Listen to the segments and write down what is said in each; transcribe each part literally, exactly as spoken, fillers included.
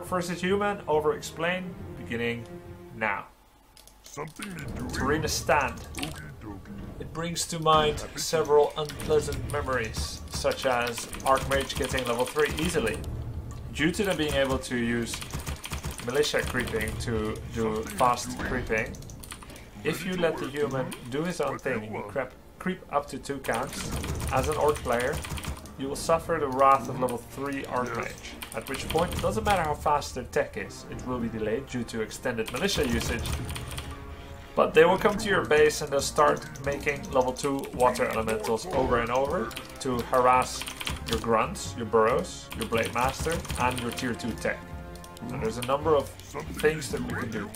Orc versus Human, over explain, beginning now. Something Tarina Stand. It brings to mind several unpleasant memories, such as Archmage getting level three easily, due to them being able to use Militia creeping to do fast creeping. If you let the human do his own thing and you creep, creep up to two counts, as an Orc player, you will suffer the wrath of level three Archmage, at which point it doesn't matter how fast their tech is, it will be delayed due to extended Militia usage, but they will come to your base and they'll start making level two Water Elementals over and over to harass your Grunts, your Burrows, your Blade Master and your tier two tech. And there's a number of things that we can do.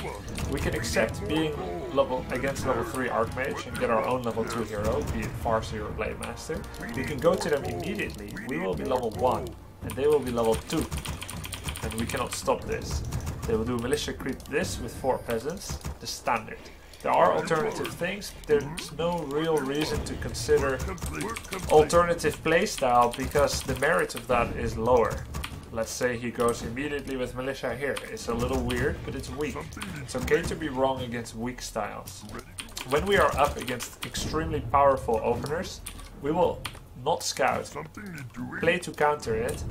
We can accept being level against level three Archmage and get our own level two hero, be it Farseer or Blade Master. We can go to them immediately, we will be level one and they will be level two. And we cannot stop this. They will do Militia creep this with four peasants, the standard. There are alternative things, but there's no real reason to consider alternative playstyle because the merit of that is lower. Let's say he goes immediately with Militia here. It's a little weird, but it's weak. It's okay to be wrong against weak styles. When we are up against extremely powerful openers, we will not scout, play to counter it,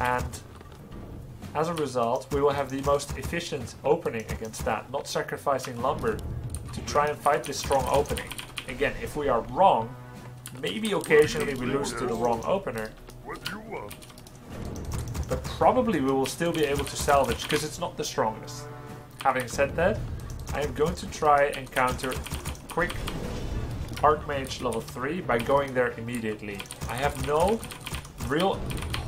and as a result, we will have the most efficient opening against that, not sacrificing lumber to try and fight this strong opening. Again, if we are wrong, maybe occasionally we lose to the wrong opener. But probably we will still be able to salvage, because it's not the strongest. Having said that, I am going to try and counter quick Archmage level three by going there immediately. I have no real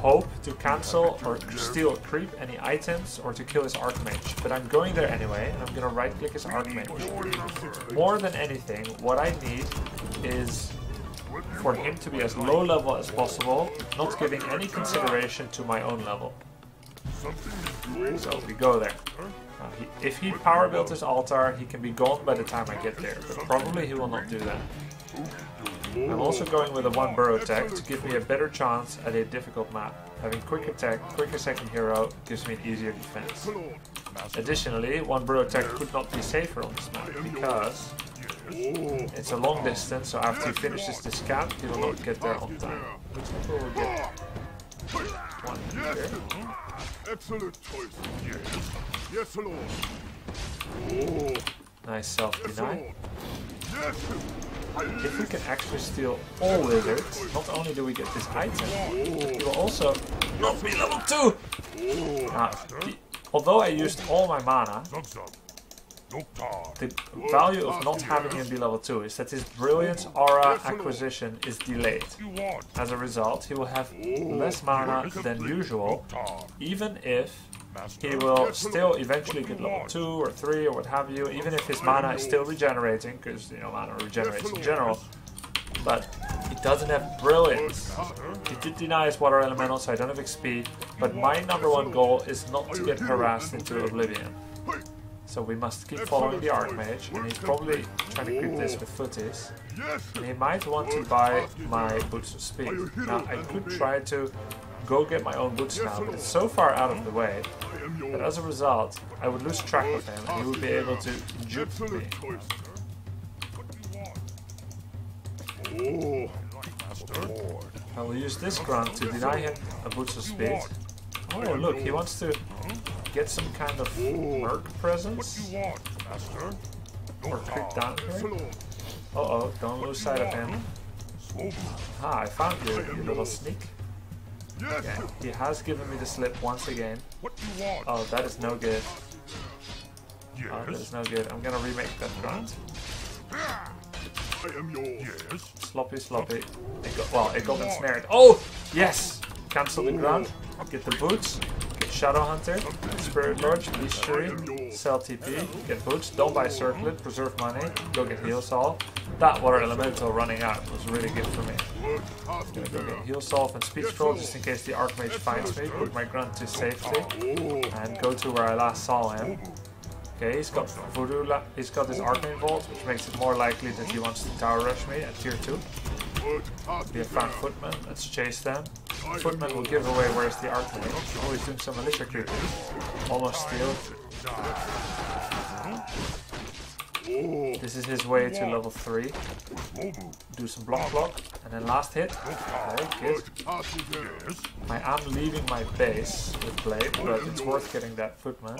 hope to cancel or steal or creep any items or to kill his Archmage, but I'm going there anyway, and I'm going to right click his Archmage. More than anything, what I need is for him to be as low level as possible, not giving any consideration to my own level. So we go there. Now, he, if he power built his altar, he can be gone by the time I get there, but probably he will not do that. I'm also going with a one burrow tech to give me a better chance at a difficult map. Having quick attack, quicker second hero gives me an easier defense. Additionally, one burrow tech could not be safer on this map because it's a long distance, so after he finishes this camp, he will not get there on time. Looks like we'll get one here. Nice self-deny. If we can actually steal all wizards, not only do we get this item, we will also not be level two! Now, the, although I used all my mana, the value of not having him be level two is that his Brilliance Aura acquisition is delayed. As a result, he will have less mana than usual, even if he will still eventually get level two or three or what have you, even if his mana is still regenerating, because, you know, mana regenerates in general, but he doesn't have Brilliance. He did deny his Water Elemental, so I don't have X P, but my number one goal is not to get harassed into oblivion. So we must keep following the Archmage, and he's probably trying to creep this with footies. And he might want to buy my Boots of Speed. Now, I could try to go get my own boots now, but it's so far out of the way that as a result, I would lose track of him and he would be able to juke me. I will use this grunt to deny him a Boots of Speed. Oh, look, he wants to get some kind of merc presence. Or creep down here. Uh oh, don't lose sight of him. Ah, I found you, you little sneak. Okay. He has given me the slip once again. Oh, that is no good. Oh, that is no good. I'm gonna remake that grunt. Sloppy, sloppy. It got, well, it got ensnared. Oh! Yes! Cancel the grunt. Get the boots. Get Shadow Hunter. Spirit Lodge. Beastery. Sell T P. Get boots. Don't buy Circlet. Preserve money. Go get Heal Solve. That Water Elemental running out was really good for me. I'm gonna go get Heal Solve and Speed Scroll just in case the Archmage finds me. Put my grunt to safety and go to where I last saw him. Okay, he's got Voodoo. He's got his Arcane Vault, which makes it more likely that he wants to Tower Rush me at tier two. We have found footmen. Let's chase them. Footmen will give away where's the artillery. Oh, he's doing some militia duty. Almost steal. This is his way to level three. Do some block block. And then last hit. Okay, good. I am leaving my base with Blade, but it's worth getting that footman.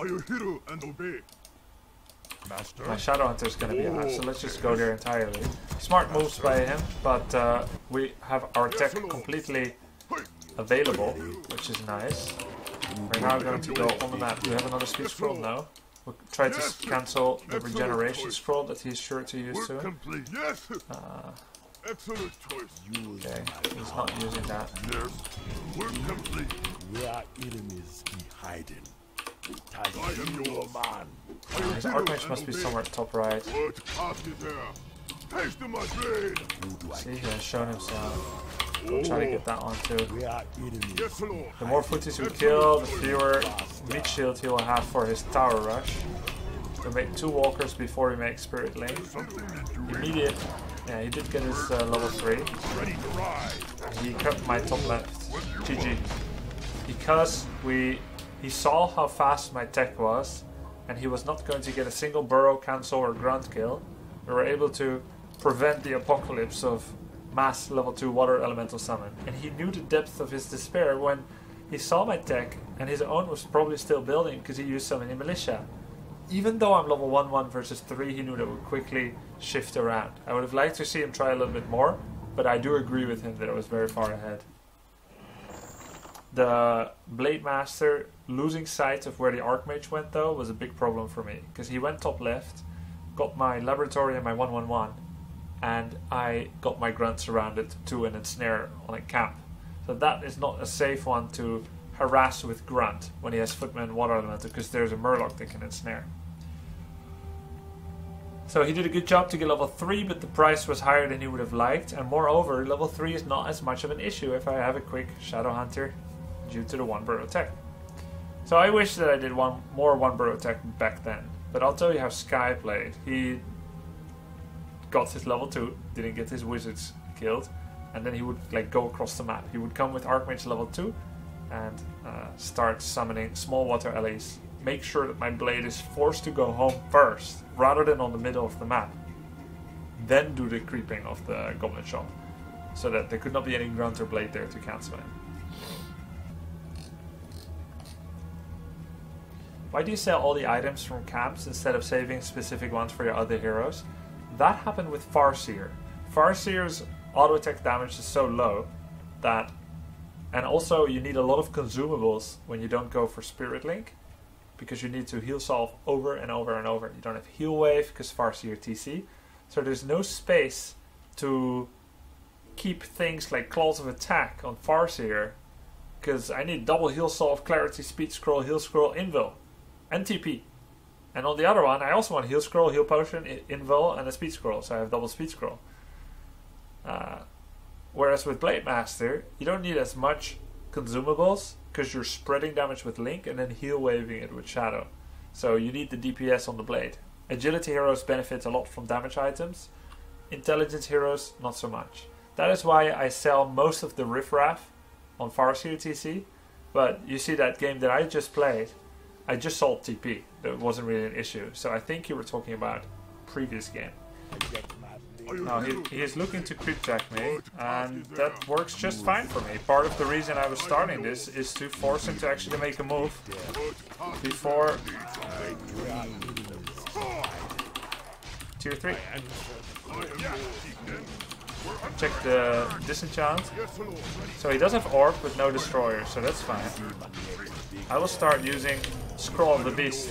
My Shadow Hunter is going to be out, so let's just go there entirely. Smart moves by him, but uh, we have our tech completely available, which is nice. We're now going to go on the map. We have another speed scroll now. We'll try to cancel the regeneration scroll that he's sure to use soon. Uh, okay, he's not using that. We are enemies behind him. His Archmage must be somewhere top right. See, he has shown himself. We'll try to get that on too. The more footies we kill, the fewer meat shield he will have for his tower rush. We'll make two walkers before we make Spirit Link. Immediate. Yeah, he did get his uh, level three. He cut my top left. G G. Because we... He saw how fast my tech was, and he was not going to get a single burrow, cancel, or grunt kill. We were able to prevent the apocalypse of mass level two water elemental summon. And he knew the depth of his despair when he saw my tech, and his own was probably still building because he used so many militia. Even though I'm level one one versus three, he knew that would quickly shift around. I would have liked to see him try a little bit more, but I do agree with him that it was very far ahead. The Blade Master losing sight of where the Archmage went though was a big problem for me, because he went top left, got my laboratory and my one one one, and I got my grunt surrounded to an ensnare on a camp. So that is not a safe one to harass with grunt when he has footman water elemental, because there's a murloc that can ensnare. So he did a good job to get level three, but the price was higher than he would have liked, and moreover level three is not as much of an issue if I have a quick Shadow Hunter due to the one burrow tech. So I wish that I did one more one burrow tech back then, but I'll tell you how Sky played. He got his level two, didn't get his wizards killed, and then he would like go across the map. He would come with Archmage level two and uh, start summoning small water allies. Make sure that my blade is forced to go home first, rather than on the middle of the map. Then do the creeping of the goblin shop, so that there could not be any grunt or blade there to cancel it. Why do you sell all the items from camps instead of saving specific ones for your other heroes? That happened with Farseer. Farseer's auto attack damage is so low that... And also you need a lot of consumables when you don't go for Spirit Link, because you need to heal solve over and over and over. You don't have heal wave because Farseer T C. So there's no space to keep things like Claws of Attack on Farseer, because I need double heal solve, clarity, speed scroll, heal scroll, invul. And T P. And on the other one, I also want heal scroll, heal potion, invul, and a speed scroll, so I have double speed scroll. Uh, whereas with Blade Master, you don't need as much consumables, because you're spreading damage with Link and then heal waving it with Shadow. So you need the D P S on the blade. Agility heroes benefit a lot from damage items. Intelligence heroes, not so much. That is why I sell most of the riffraff on Farseer T C, but you see that game that I just played, I just sold T P. That wasn't really an issue. So I think you were talking about previous game. No, he, he is looking to creep jack me, and that works just fine for me. Part of the reason I was starting this is to force him to actually make a move before tier three. Check the disenchant. So he does have orb, but no destroyer, so that's fine. I will start using Scroll of the Beast.